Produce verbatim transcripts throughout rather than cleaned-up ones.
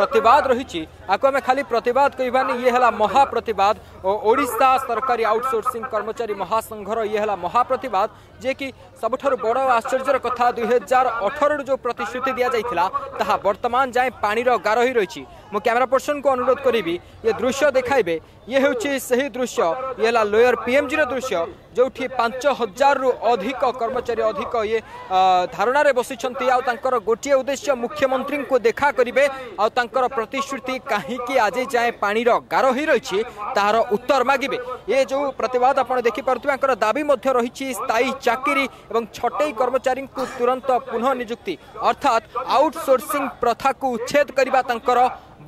प्रतिवाद रही आम खाली प्रतिवाद कहबानी ये है महाप्रतिवाद ओडिशा सरकारी आउटसोर्सिंग कर्मचारी महासंघर ये है महाप्रतिवाद जे कि सबुठार बड़ आश्चर्यर कथा दुई हजार अठर जो प्रतिश्रुति दि जाता ताहा वर्तमान जाए पानीर गार ही रही। मु कैमेरा पर्सन को अनुरोध करी ये दृश्य देखाइबे ये हूँ सही दृश्य ये है लोयर पीएमजी दृश्य जो पांच हजार रु अधिक कर्मचारी अधिक ये धारणारे बसिछंती आर गोटे उद्देश्य मुख्यमंत्री को देखा करेंगे आंकर प्रतिश्रुति कहीं आज जाए पानी गार ही रही तार उत्तर मागे। ये जो प्रतिवाद आप देखिपुर दाबी रही स्थायी चाकरी और छटई कर्मचारी को तुरंत पुनः नियुक्ति अर्थात आउटसोर्सिंग प्रथा को उच्छेद करने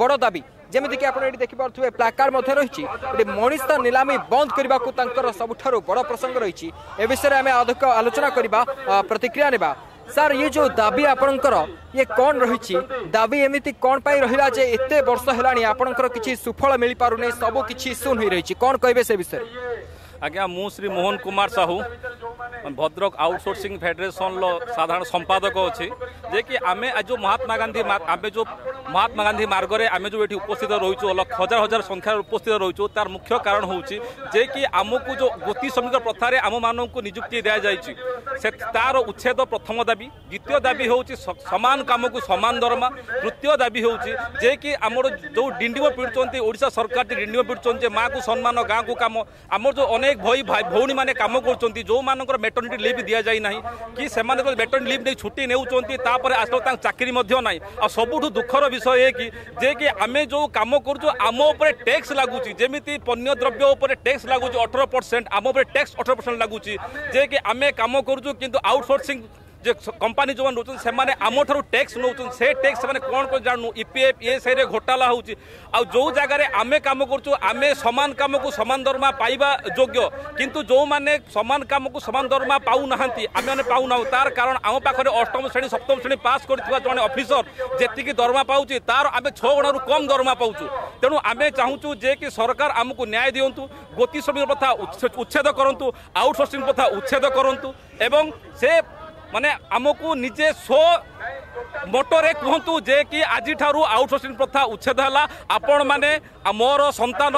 बड़ दाबी जमीक कि आपड़ ये देखिपे प्लाकार्ड रही मनीष नीलामी बंद करने को सबुठार बड़ प्रसंग रही विषय में अधिक आलोचना करवा प्रतिक्रिया नेबा। सर ये जो दाबी आपणकर ये कौन रही दाबी एमती कौन पाई रहा जे एत वर्ष है आपणकर किसी सुफल मिल पारने सब किसी सुन हो रही कौन कहबे से विषय आज्ञा मु श्री मोहन कुमार साहू भद्रक आउटसोर्सिंग फेडरेशन लो साधारण संपादक अच्छी जे कि आम जो महात्मा गांधी आम जो महात्मा गांधी मार्ग में आम जो ये उपस्थित रोचु हजार हजार संख्यार उपस्थित रोचु तार मुख्य कारण हो कि आमको जो गोती श्रमिक प्रथार आम मान को नियुक्ति दि जाए तार उच्छेद प्रथम दाबी द्वितीय दाबी हो सामान काम को सामान दरमा तृतीय दाबी हो कि आमर जो डिंडीम पीड़ुंट ओडिशा सरकार डिंडीम पीड़ुंट माँ को सम्मान गाँ को कम आमर जो अनेक भाई भौणी मैंने कम कर जो मान मेटर्निटी लिव दि जाए ना कि मेटर्निटी लिव नहीं छुट्टी नेपर आसान चाकरी ना आ सबुठ दुखर विषय है कि जे कि आम जो कम करूँ आम उपर टैक्स लगुच जमी पण्य द्रव्य उपर टैक्स लगुच अठर परसेंट आम उपर टैक्स अठर परसेंट लगुच जे कि आम कम करूँ कि आउटसोर्सिंग जे कंपनी जो नौकरी से माने आमो ठारू टैक्स नौकरी से टैक्स मैंने कौन कौन जानू ईपीएफ ये सही घोटाला होची आ जो जगह आमे काम करूँ आम सामान काम को सामान दरमा पाइबा योग्य किंतु जो माने सामान काम को सामान दरमा पाऊ नाहंती आमे माने पाऊ ना तार कारण आम पाखरे अष्टम श्रेणी सप्तम श्रेणी पास करथिबा जने ऑफिसर जेतिकी दरमा पाउची तार आमे छह गुणा रु कम दरमा पाउचू तेणु आमे चाहूचू जे कि सरकार आमको न्याय दियंतु गोती श्रमिक प्रथा उच्छेद करंतु आउटसोर्सिंग प्रथा उच्छेद करंतु एवं से माने आमको निजे सो मोटरे कहतु जे कि आज ठारू आउटसोर्सिंग प्रथा उच्छेद है आपण माने मोर संतान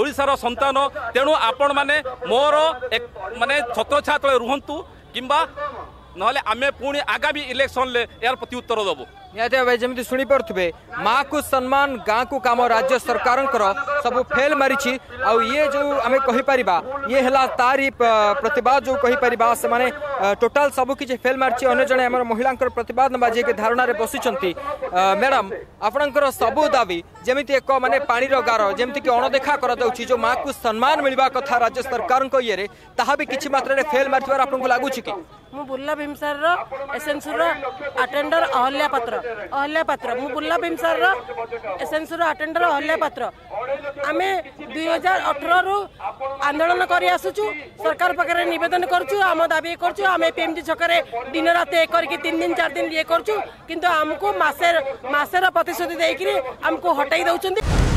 ओडिशार संतान तेणु आपण माने मोर एक माने छत्र छात्र रुहंतु किंबा नहले आमे पुणी आगामी इलेक्शन ले यार प्रति उत्तर देबो निहाते भाई जमी शुणी पारे माँ को सम्मान गाँ को कम राज्य सरकार सब फेल मारी आउ ये जो आम कहीपर ये है तारी प्रतिवाद जो कहीपर से माने टोटाल सबकि फेल मारी अगर जड़े आम महिला प्रतिवाद ना जी धारणा बसुंच मैडम आपणकर सबू दाबी जमी एक मानने पानी गार जमीक कि अणदेखा करो माँ को सम्मान मिलवा कथा राज्य सरकार ये भी किसी मात्रा फेल मार आपको लगुच कि मु बुर्ला भीमसार एसेंसुर अटेंडर अहल्या पात्र अहल्या पात्र मु बुर्ला भीमसार एसेंसुर अटेंडर अहल्या पात्र आम दुई हजार अठर रु आंदोलन करी आसुचु सरकार पाखे नवेदन करुचु आम दाबी करुचु आम पीएमजी छकरे दिन रात एक करके तीन दिन चार दिन ये करुचु किंतु आमको मासे मासेर प्रतिश्रुति देकर आमको हटाई दउचंती।